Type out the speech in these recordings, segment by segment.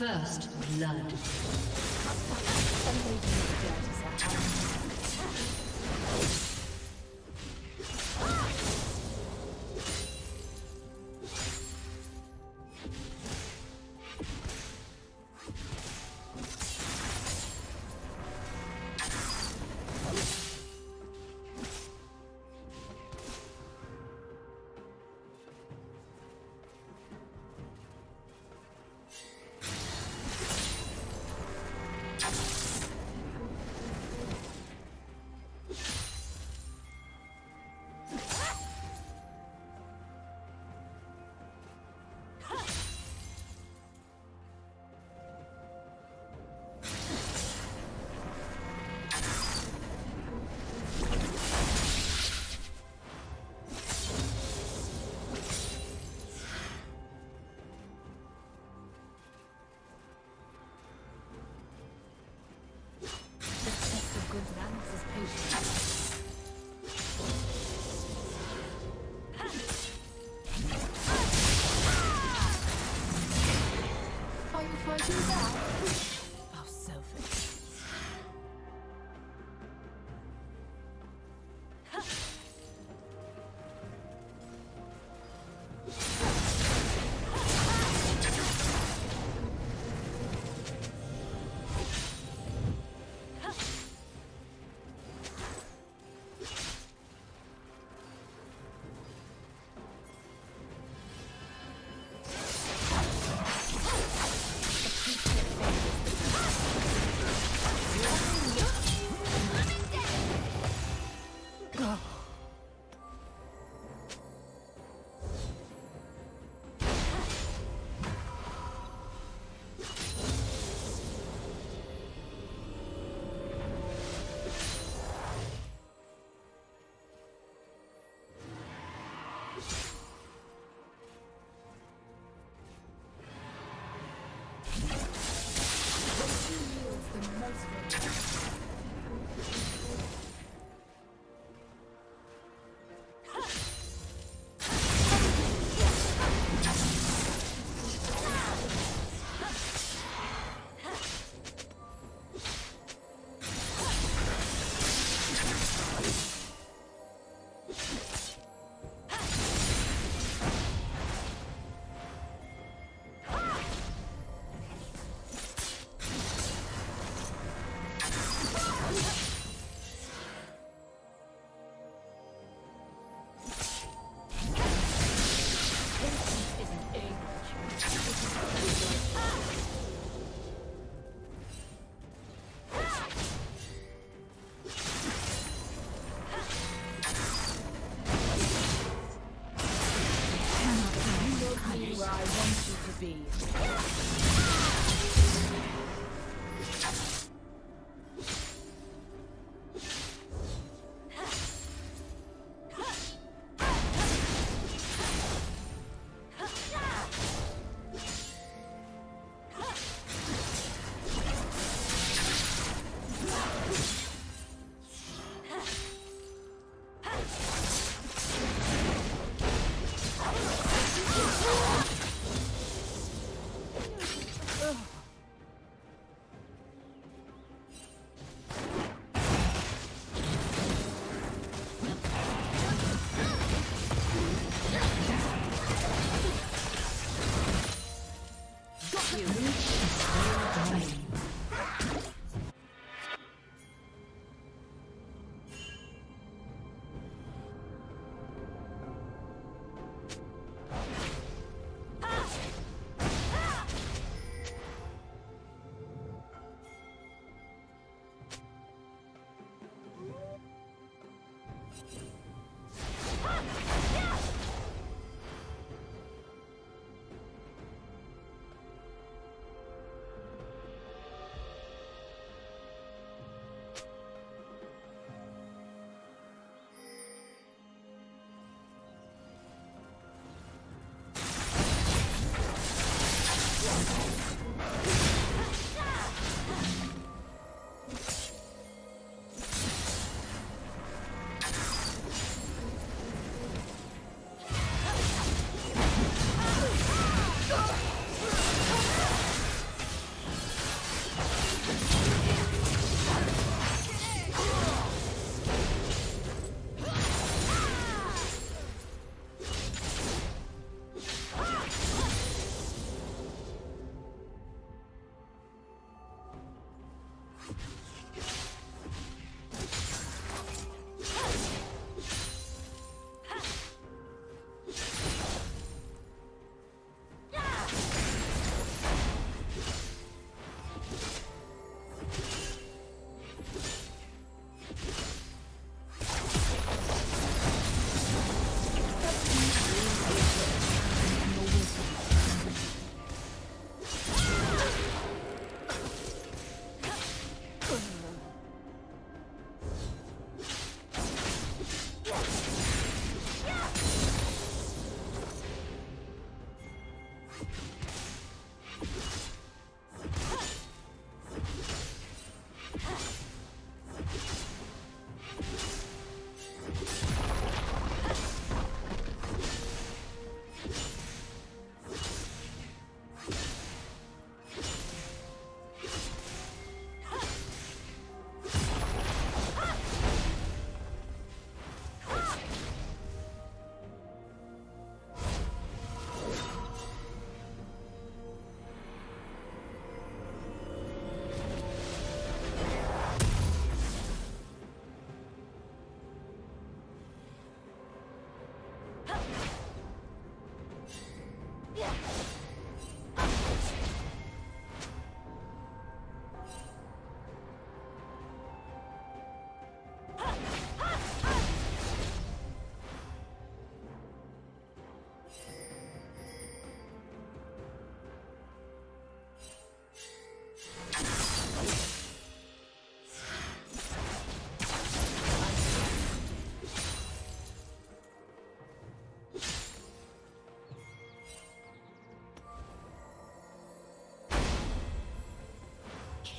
First blood.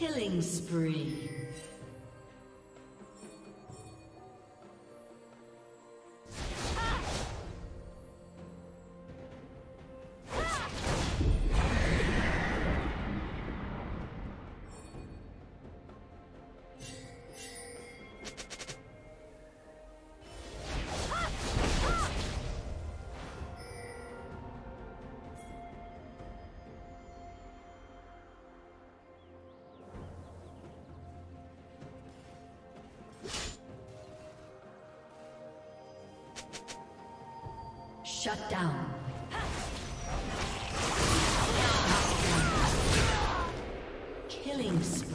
Killing spree. Shut down. Killing spree.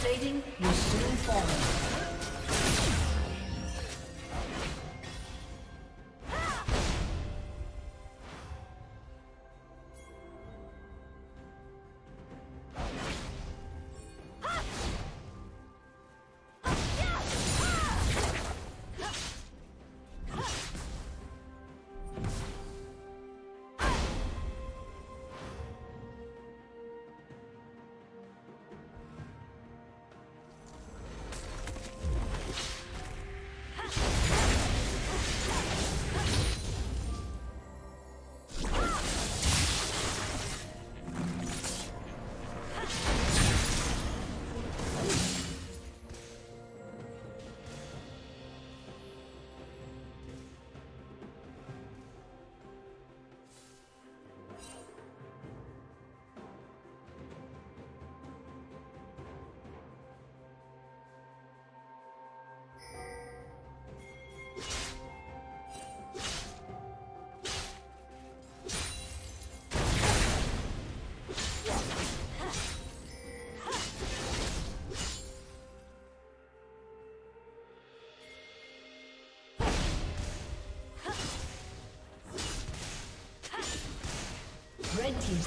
Plating will soon fall. Red team's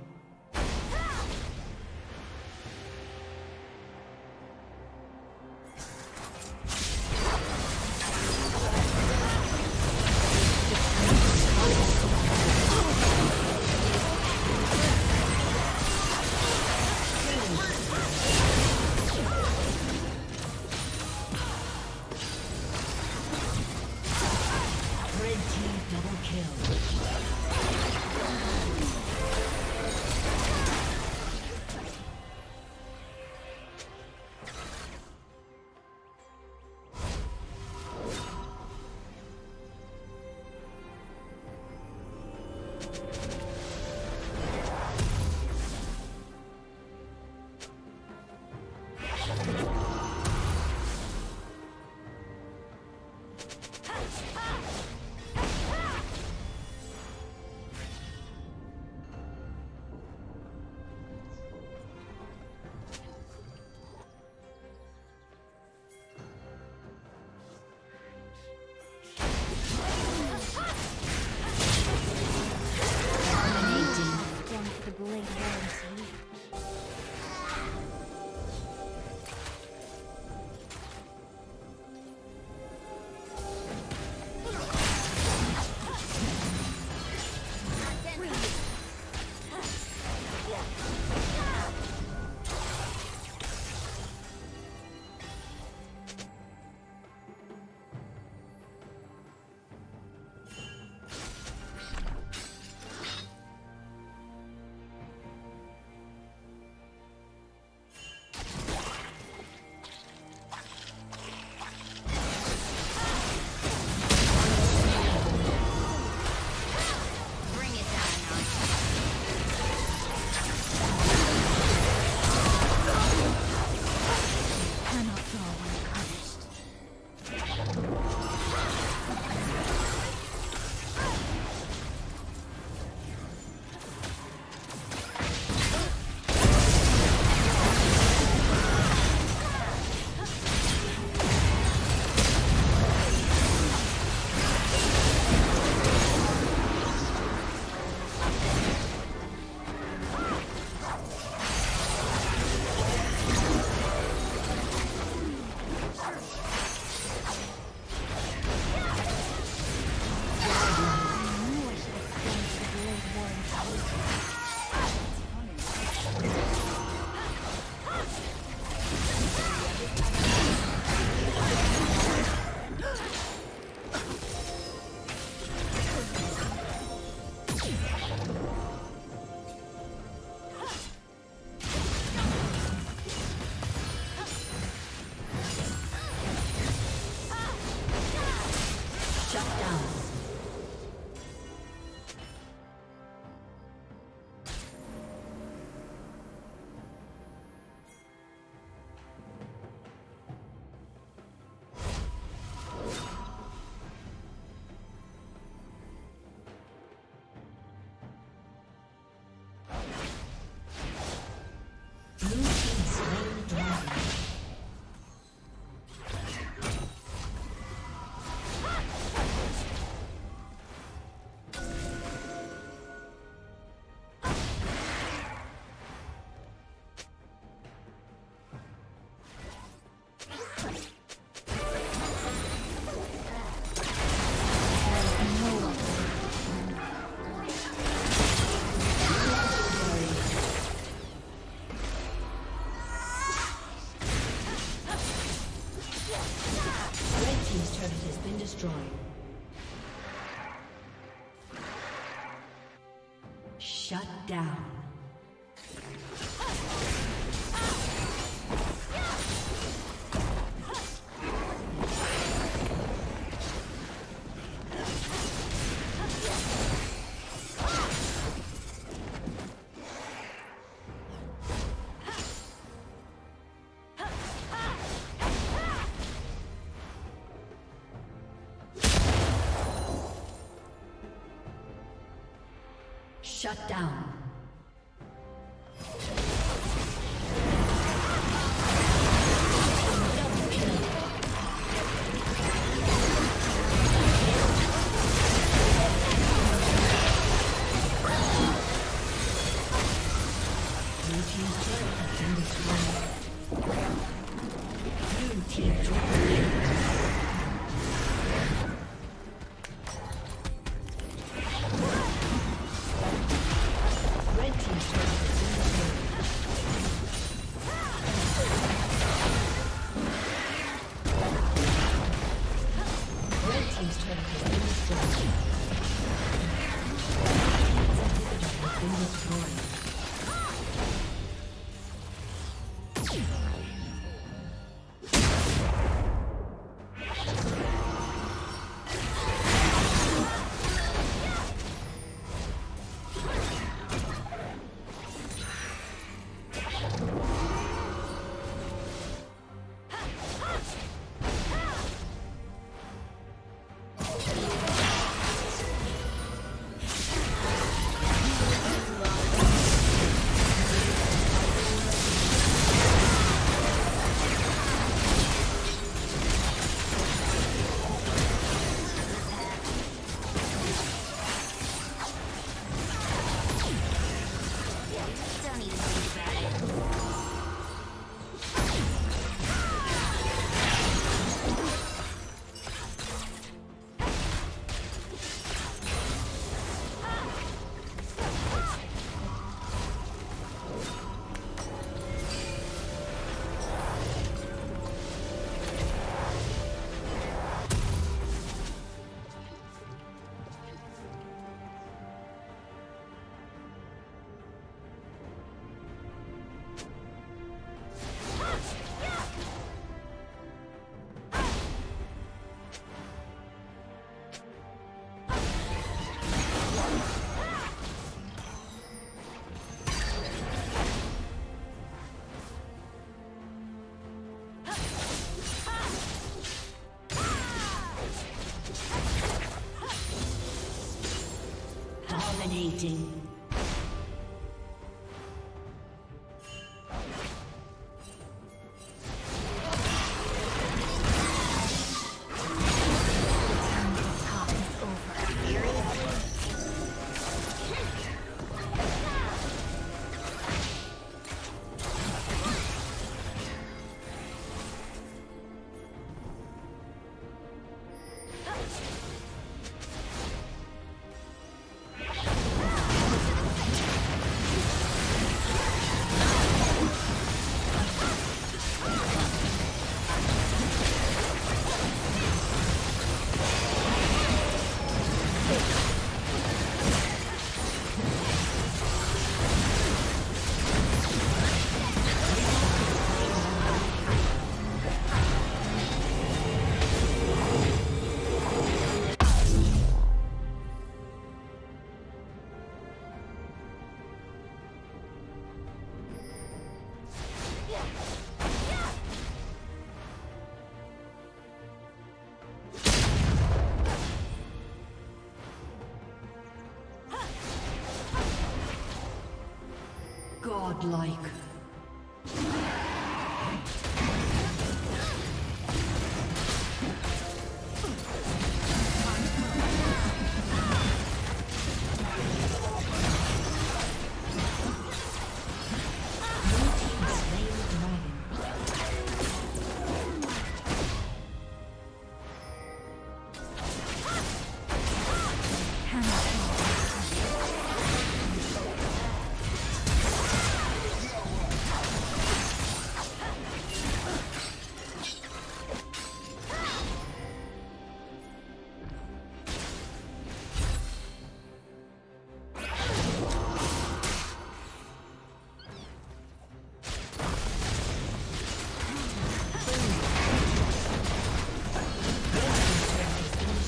Shut down. Shut down. Red team's turret has been destroyed. been destroyed. Dominating. Godlike.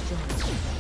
Thank you.